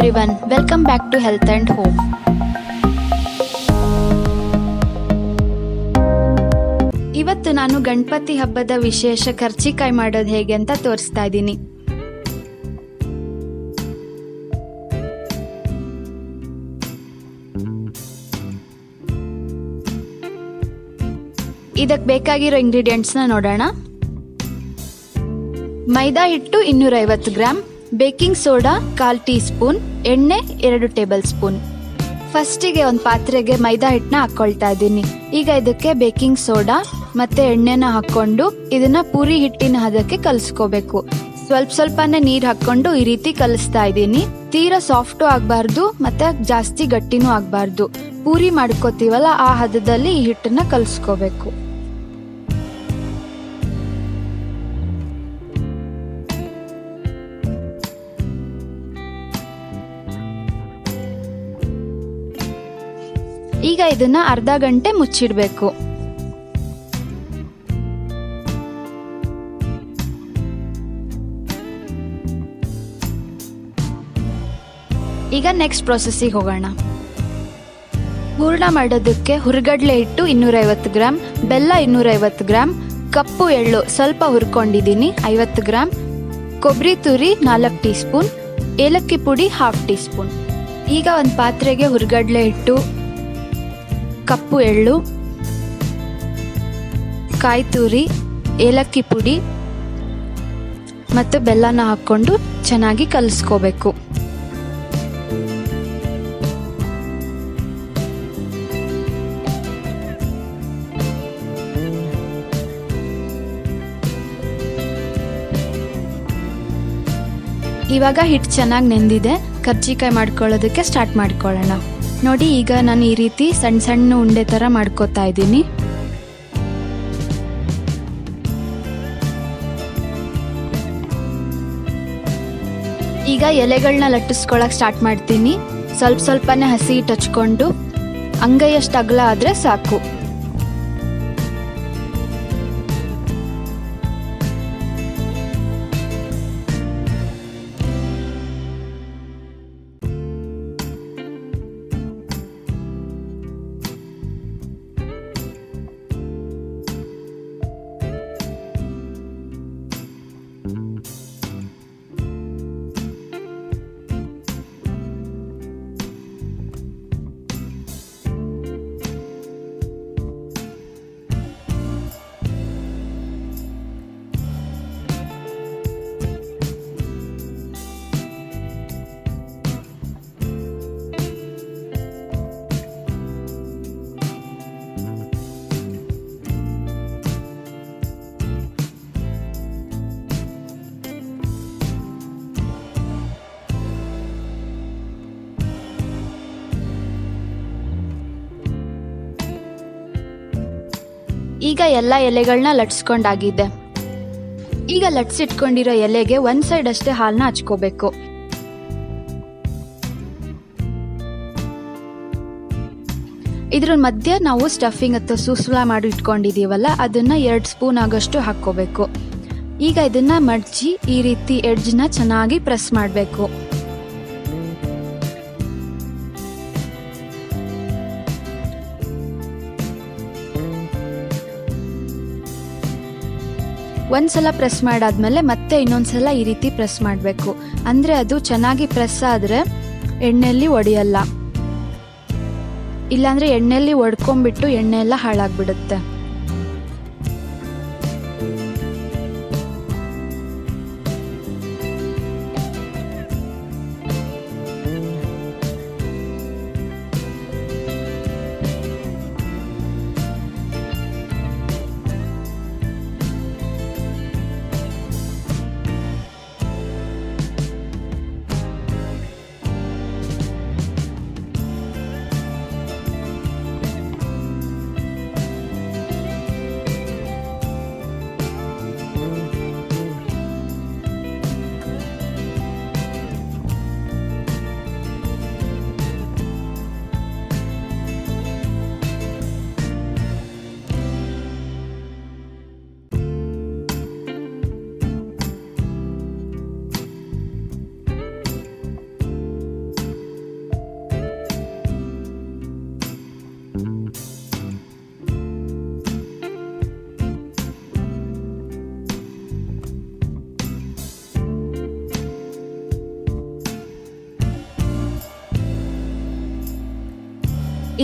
everyone, welcome back to Health and Home. ಇವತ್ತು ನಾನು ಗಣಪತಿ ಹಬ್ಬದ ವಿಶೇಷ ಕರ್ಜಿಕಾಯಿ ಮಾಡೋದು ಹೇಗೆ ಅಂತ ತೋರಿಸ್ತಾ ಇದ್ದೀನಿ. ಇದಕ್ಕೆ ಬೇಕಾಗಿರೋ ಇಂಗ್ರೀಡಿಯೆಂಟ್ಸ್ನ ನೋಡೋಣ. ಮೈದಾ ಹಿಟ್ಟು 250 gram, baking soda 1/4 teaspoon, ಎಣ್ಣೆ 2 ಟೇಬಲ್ ಸ್ಪೂನ್. ಫಸ್ಟಿಗೆ ಒಂದು ಪಾತ್ರೆಗೆ ಮೈದಾ ಹಿಟ್ಟನ್ನ ಹಾಕ್ಕೊಳ್ತಾ ಇದ್ದೀನಿ. ಈಗ ಇದಕ್ಕೆ ಬೇಕಿಂಗ್ ಸೋಡಾ ಮತ್ತು ಎಣ್ಣೆನ ಹಾಕ್ಕೊಂಡು ಇದನ್ನು ಪೂರಿ ಹಿಟ್ಟಿನ ಹದಕ್ಕೆ ಕಲಿಸ್ಕೋಬೇಕು. ಸ್ವಲ್ಪ ಸ್ವಲ್ಪನೇ ನೀರು ಹಾಕ್ಕೊಂಡು ಈ ರೀತಿ ಕಲಿಸ್ತಾ ಇದ್ದೀನಿ. ತೀರಾ ಸಾಫ್ಟು ಆಗಬಾರ್ದು ಮತ್ತು ಜಾಸ್ತಿ ಗಟ್ಟಿನೂ ಆಗಬಾರ್ದು. ಪೂರಿ ಮಾಡ್ಕೋತೀವಲ್ಲ ಆ ಹದದಲ್ಲಿ ಈ ಹಿಟ್ಟನ್ನು ಕಲಿಸ್ಕೋಬೇಕು. ಈಗ ಇದನ್ನ ಅರ್ಧ ಗಂಟೆ ಮುಚ್ಚಿಡಬೇಕು. ಈಗ ನೆಕ್ಸ್ಟ್ ಪ್ರೊಸೆಸ್ಸಿಗೆ ಹೋಗೋಣ. ಹೂರ್ಣ ಮಾಡೋದಕ್ಕೆ ಹುರ್ಗಡ್ಲೆ ಹಿಟ್ಟು 250 ಗ್ರಾಮ್, ಬೆಲ್ಲ 250 ಗ್ರಾಮ್, ಕಪ್ಪು ಎಳ್ಳು ಸ್ವಲ್ಪ ಹುರ್ಕೊಂಡಿದ್ದೀನಿ 50 ಗ್ರಾಮ್, ಕೊಬ್ಬರಿ ತುರಿ 4 ಟೀ ಸ್ಪೂನ್, ಏಲಕ್ಕಿ ಪುಡಿ 1/2 ಟೀ ಸ್ಪೂನ್. ಈಗ ಒಂದು ಪಾತ್ರೆಗೆ ಹುರ್ಗಡ್ಲೆ ಹಿಟ್ಟು, ಕಪ್ಪು ಎಳ್ಳು, ಕಾಯಿ ತುರಿ, ಏಲಕ್ಕಿ ಪುಡಿ ಮತ್ತು ಬೆಲ್ಲನ ಹಾಕ್ಕೊಂಡು ಚೆನ್ನಾಗಿ ಕಲಿಸ್ಕೋಬೇಕು. ಇವಾಗ ಹಿಟ್ಟು ಚೆನ್ನಾಗಿ ನೆಂದಿದೆ. ಕರ್ಜಿಕಾಯಿ ಮಾಡ್ಕೊಳ್ಳೋದಕ್ಕೆ ಸ್ಟಾರ್ಟ್ ಮಾಡ್ಕೊಳ್ಳೋಣ. ನೋಡಿ, ಈಗ ನಾನು ಈ ರೀತಿ ಸಣ್ಣ ಸಣ್ಣ ಉಂಡೆ ಥರ ಮಾಡ್ಕೋತಾ ಇದ್ದೀನಿ. ಈಗ ಎಲೆಗಳನ್ನ ಲಟ್ಟಿಸ್ಕೊಳಕ್ಕೆ ಸ್ಟಾರ್ಟ್ ಮಾಡ್ತೀನಿ. ಸ್ವಲ್ಪ ಸ್ವಲ್ಪನೇ ಹಸಿ ಹಿಟ್ಟು ಹಚ್ಕೊಂಡು ಅಂಗೈಯಷ್ಟು ಅಗಲ ಆದರೆ ಸಾಕು. ಈಗ ಎಲ್ಲ ಎಲೆಗಳನ್ನ ಲಟ್ಸ್ಕೊಂಡಾಗಿದೆ. ಈಗ ಲಟ್ಸಿಟ್ಕೊಂಡಿರೋ ಎಲೆಗೆ ಒಂದು ಸೈಡ್ ಅಷ್ಟೇ ಹಾಲನ್ನ ಹಚ್ಕೋಬೇಕು. ಇದ್ರ ಮಧ್ಯೆ ನಾವು ಸ್ಟಫಿಂಗ್ ಅಥವಾ ಸೂಸುಳ ಮಾಡಿ ಇಟ್ಕೊಂಡಿದ್ದೀವಲ್ಲ ಅದನ್ನ 2 ಸ್ಪೂನ್ ಆಗಷ್ಟು ಹಾಕೋಬೇಕು. ಈಗ ಇದನ್ನ ಮಡ್ಚಿ ಈ ರೀತಿ ಎಡ್ಜ್ನ ಚೆನ್ನಾಗಿ ಪ್ರೆಸ್ ಮಾಡಬೇಕು. ಒಂದ್ಸಲ ಪ್ರೆಸ್ ಮಾಡಾದ್ಮೇಲೆ ಮತ್ತೆ ಇನ್ನೊಂದ್ಸಲ ಈ ರೀತಿ ಪ್ರೆಸ್ ಮಾಡಬೇಕು. ಅಂದರೆ ಅದು ಚೆನ್ನಾಗಿ ಪ್ರೆಸ್ ಆದರೆ ಎಣ್ಣೆಯಲ್ಲಿ ಒಡೆಯಲ್ಲ, ಇಲ್ಲಾಂದರೆ ಎಣ್ಣೆಯಲ್ಲಿ ಒಡ್ಕೊಂಡ್ಬಿಟ್ಟು ಎಣ್ಣೆ ಎಲ್ಲ ಹಾಳಾಗ್ಬಿಡುತ್ತೆ.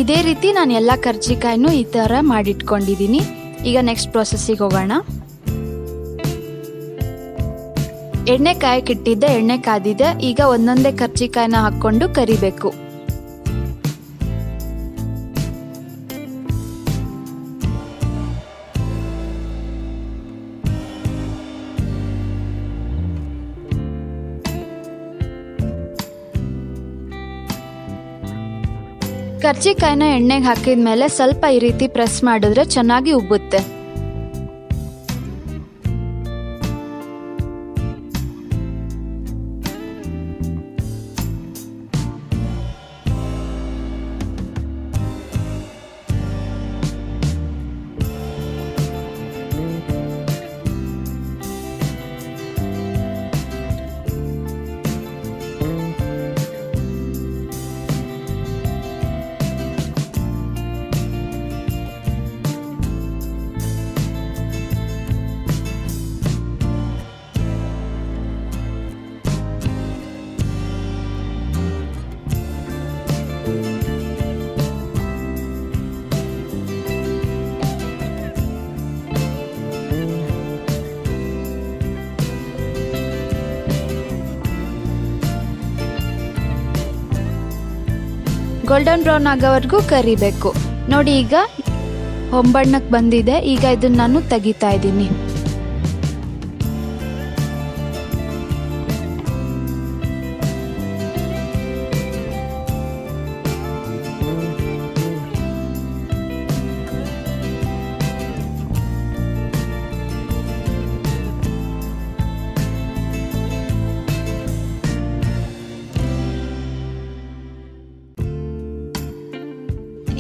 ಇದೇ ರೀತಿ ನಾನು ಎಲ್ಲ ಕರ್ಜಿಕಾಯಿನೂ ಈ ಥರ ಮಾಡಿಟ್ಕೊಂಡಿದ್ದೀನಿ. ಈಗ ನೆಕ್ಸ್ಟ್ ಪ್ರೊಸೆಸ್ಸಿಗೆ ಹೋಗೋಣ. ಎಣ್ಣೆ ಕಾಯಕ್ಕೆ ಇಟ್ಟಿದ್ದೆ, ಎಣ್ಣೆ ಕಾದಿದೆ. ಈಗ ಒಂದೊಂದೇ ಕರ್ಜಿಕಾಯಿನ ಹಾಕ್ಕೊಂಡು ಕರಿಬೇಕು. ಕರ್ಜಿಕಾಯಿನ ಎಣ್ಣೆಗೆ ಹಾಕಿದ ಮೇಲೆ ಸ್ವಲ್ಪ ಈ ರೀತಿ ಪ್ರೆಸ್ ಮಾಡಿದ್ರೆ ಚೆನ್ನಾಗಿ ಉಬ್ಬುತ್ತೆ. ಗೋಲ್ಡನ್ ಬ್ರೌನ್ ಆಗೋವರೆಗೂ ಕರಿಬೇಕು. ನೋಡಿ, ಈಗ ಹೊಂಬಣ್ಣಕ್ಕೆ ಬಂದಿದೆ. ಈಗ ಇದನ್ನ ನಾನು ತೆಗಿತಾ ಇದ್ದೀನಿ.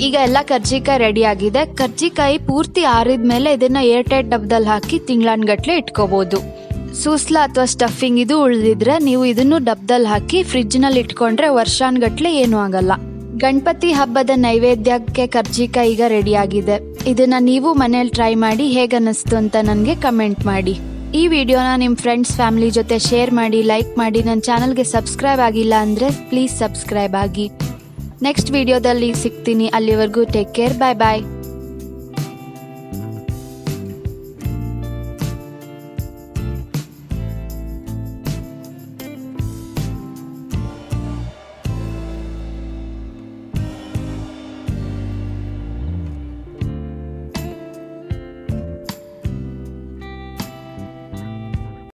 ಈಗ ಎಲ್ಲ ಕರ್ಜಿಕಾಯಿ ರೆಡಿ ಆಗಿದೆ. ಕರ್ಜಿಕಾಯಿ ಪೂರ್ತಿ ಆರಿದ ಮೇಲೆ ಇದನ್ನ ಏರ್ ಟೈಟ್ ಡಬ್ದಲ್ಲಿ ಹಾಕಿ ತಿಂಗಳಾನ್ಗಟ್ಲೆ ಇಟ್ಕೋಬಹುದು. ಸೂಸ್ಲಾ ಅಥವಾ ಸ್ಟಫಿಂಗ್ ಇದು ಉಳಿದಿದ್ರೆ ನೀವು ಇದನ್ನು ಡಬ್ದಲ್ಲಿ ಹಾಕಿ ಫ್ರಿಡ್ಜ್ ನಲ್ಲಿ ಇಟ್ಕೊಂಡ್ರೆ ವರ್ಷಾನ್ಗಟ್ಲೆ ಏನೂ ಆಗಲ್ಲ. ಗಣಪತಿ ಹಬ್ಬದ ನೈವೇದ್ಯಕ್ಕೆ ಕರ್ಜಿಕಾಯಿ ಈಗ ರೆಡಿ ಆಗಿದೆ. ಇದನ್ನ ನೀವು ಮನೇಲಿ ಟ್ರೈ ಮಾಡಿ ಹೇಗನ್ನಿಸ್ತು ಅಂತ ನನಗೆ ಕಮೆಂಟ್ ಮಾಡಿ. ಈ ವಿಡಿಯೋನ ನಿಮ್ಮ ಫ್ರೆಂಡ್ಸ್, ಫ್ಯಾಮಿಲಿ ಜೊತೆ ಶೇರ್ ಮಾಡಿ, ಲೈಕ್ ಮಾಡಿ. ನನ್ನ ಚಾನಲ್ಗೆ ಸಬ್ಸ್ಕ್ರೈಬ್ ಆಗಿಲ್ಲ ಅಂದ್ರೆ ಪ್ಲೀಸ್ ಸಬ್ಸ್ಕ್ರೈಬ್ ಆಗಿ. ನೆಕ್ಸ್ಟ್ ವಿಡಿಯೋದಲ್ಲಿ ಸಿಗ್ತೀನಿ. ಅಲ್ಲಿವರೆಗೂ ಟೇಕ್ ಕೇರ್, ಬಾಯ್ ಬಾಯ್.